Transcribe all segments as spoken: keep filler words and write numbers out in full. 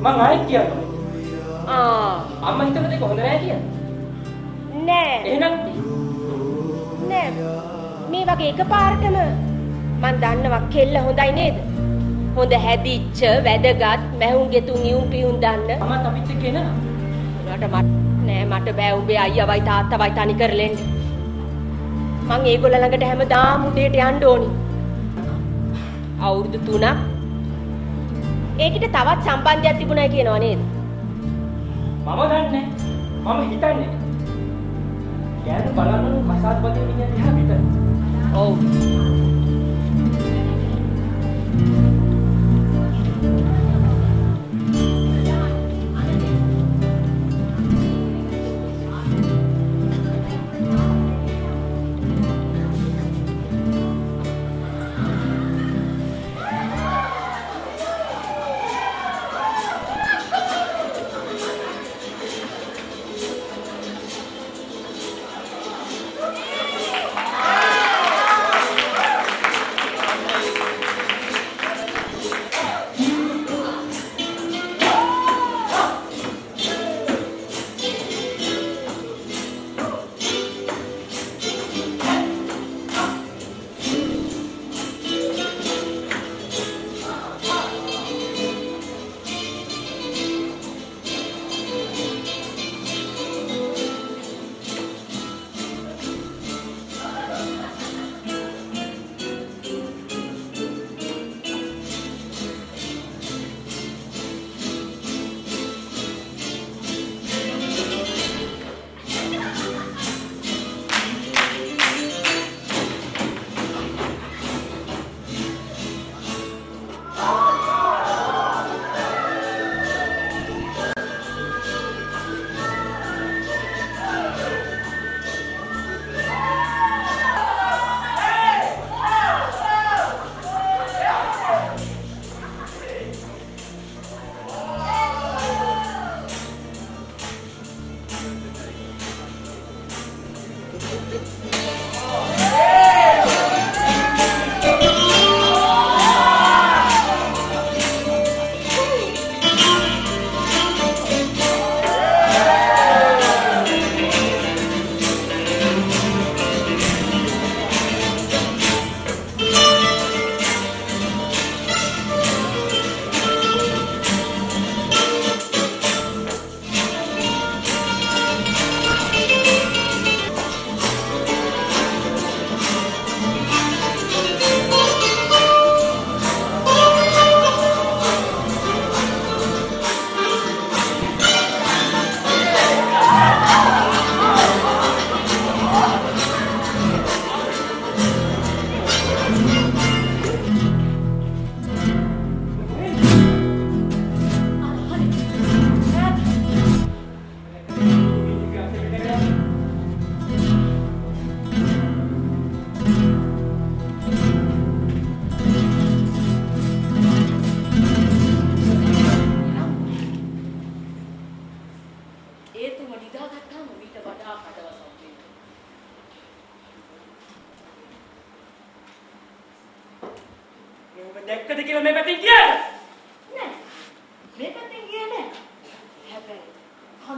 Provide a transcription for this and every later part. Mang hai kiya to. Ah. Amma hitamata ko hondana kiya. Nae. Ehenam nae. Me wage ekaparatama man dannawa kella hondai neda. Honda hadichcha wedagath mehunge tun iyum piyun danna. Amma apith ekena na. Unata mat nae mata bæ obe ayya vai taatta vai tani karalenne. Man eegolla langata hemadaam udeyata yanna oni. Avurudu තුනක් ඒකට තවත් සම්බන්ධයක් තිබුණා කියනවා නේද? මම දන්නේ නැහැ. මම හිතන්නේ. යාළුවා බලන්න මසාත් වගේ මිනිහා දිහා විතර. ඔව්.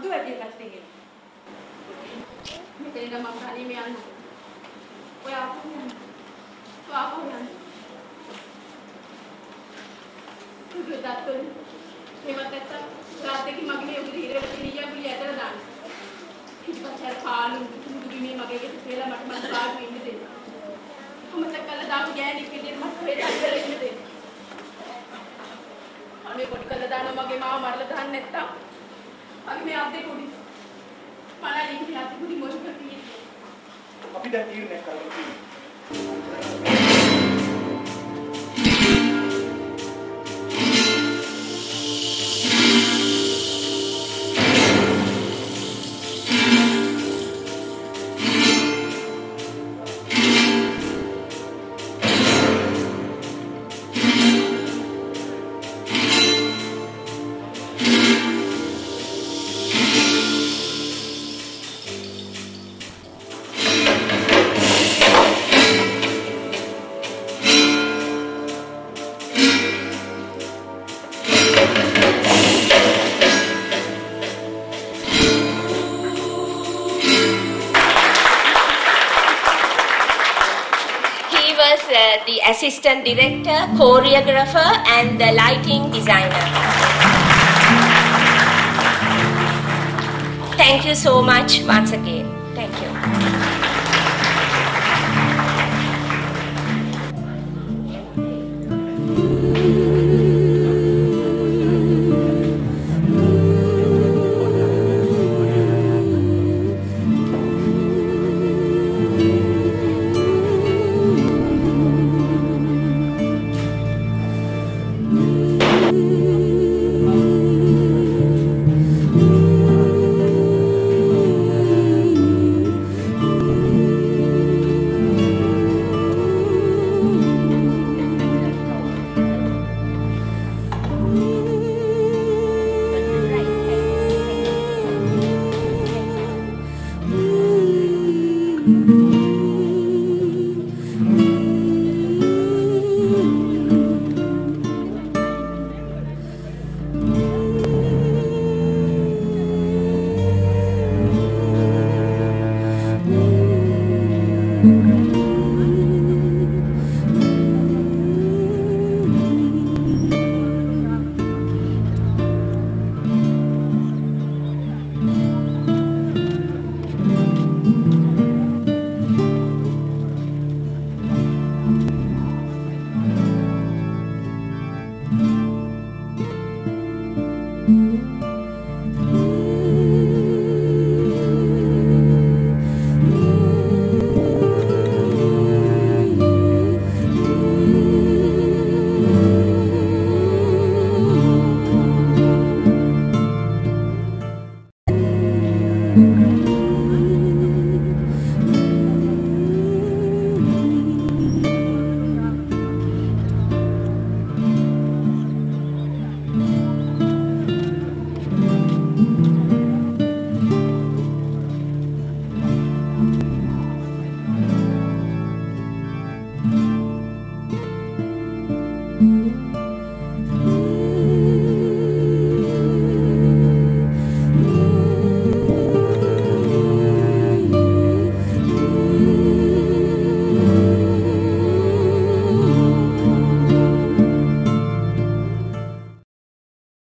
do I do that thing? I think I'm not any man. Well, to do that, he must have taken my name with the other than he must have found me my little matter. Who must have colored out again if he did not pay that? Only put Kaladana Magama, Marlatan Netta. I may have the goodies. Panali, he has to put the most of the people. That you never. Uh, the assistant director, choreographer, and the lighting designer. Thank you so much once again. Thank you. Thank you.